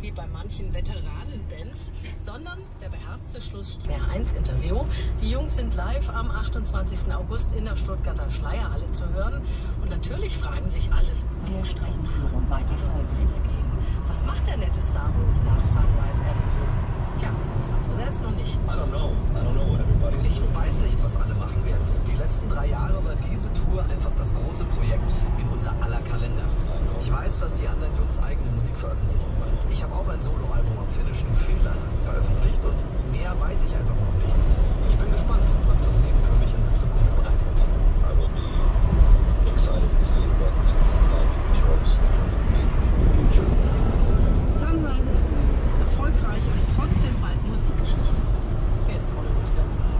wie bei manchen Veteranen-Bands, sondern der beherzte Schluss. Mehr1-Interview. Die Jungs sind live am 28. August in der Stuttgarter Schleierhalle zu hören. Und natürlich fragen sich alle, was macht der Namen? Wie soll es weitergehen? Was macht der nette Samu nach Sunrise Avenue? Tja, das weiß er selbst noch nicht. I don't know everybody. Ich weiß nicht, was alle machen werden. Die letzten 3 Jahre war diese Tour einfach das große Projekt in unser aller Kalender. Ich weiß, dass die anderen Jungs eigene Musik veröffentlichen. Ich habe auch ein Soloalbum auf Finnisch in Finnland veröffentlicht und mehr weiß ich einfach noch nicht. Ich bin gespannt, was das Leben für mich in der Zukunft bereithält. I will be excited to see what life throws in the future. Sunrise Avenue. Erfolgreich und trotzdem bald Musikgeschichte. Hier ist Hollywood Dance.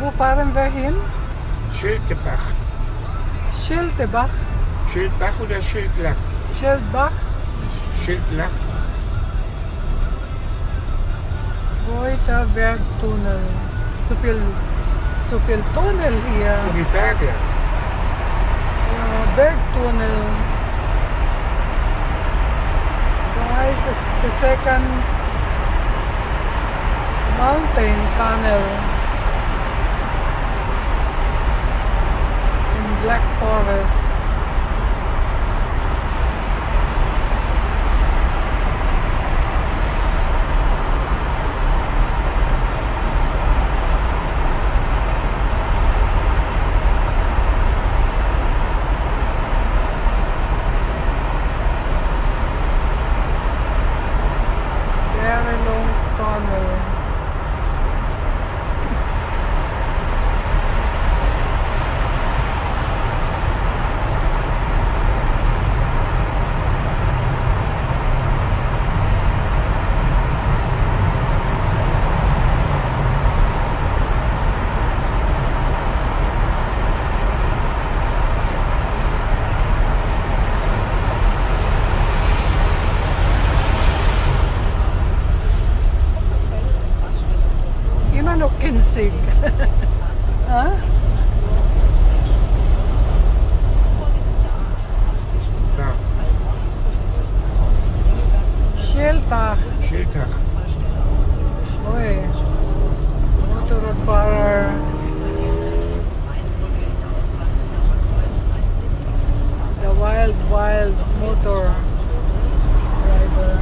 Wo fahren wir hin? Schiltach. Schiltach? Schiltach oder Schiltlach? Schiltach. Schiltlach. Reuterbergtunnel. So viel Tunnel hier. So viele Berge. Ja, Bergtunnel. Guys, it's the second mountain tunnel. Black Forest. Very long tunnel. Kinzig. Ah? Schiltach. Schiltach. Oi. Motor Ausfahrt. The wild, wild motor driver.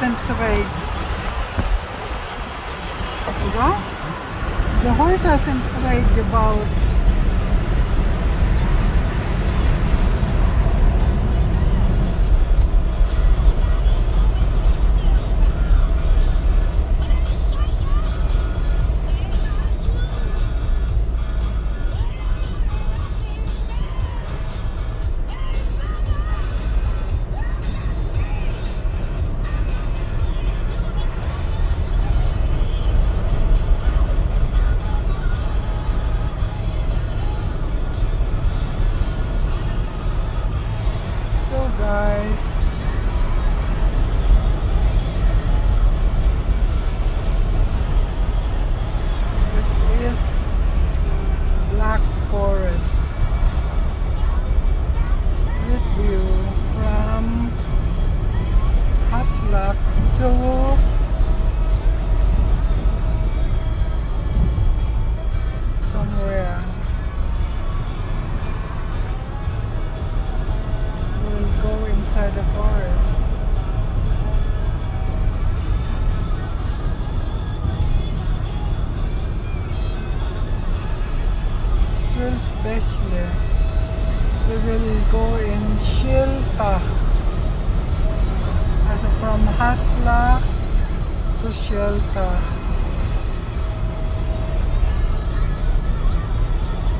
Sind schräg. Oder? Die Häuser sind schräg gebaut. We will go in Schiltach, also from Haslach to Schiltach.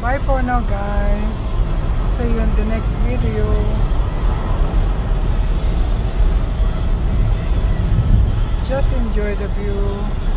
Bye for now, guys. See you in the next video. Just enjoy the view.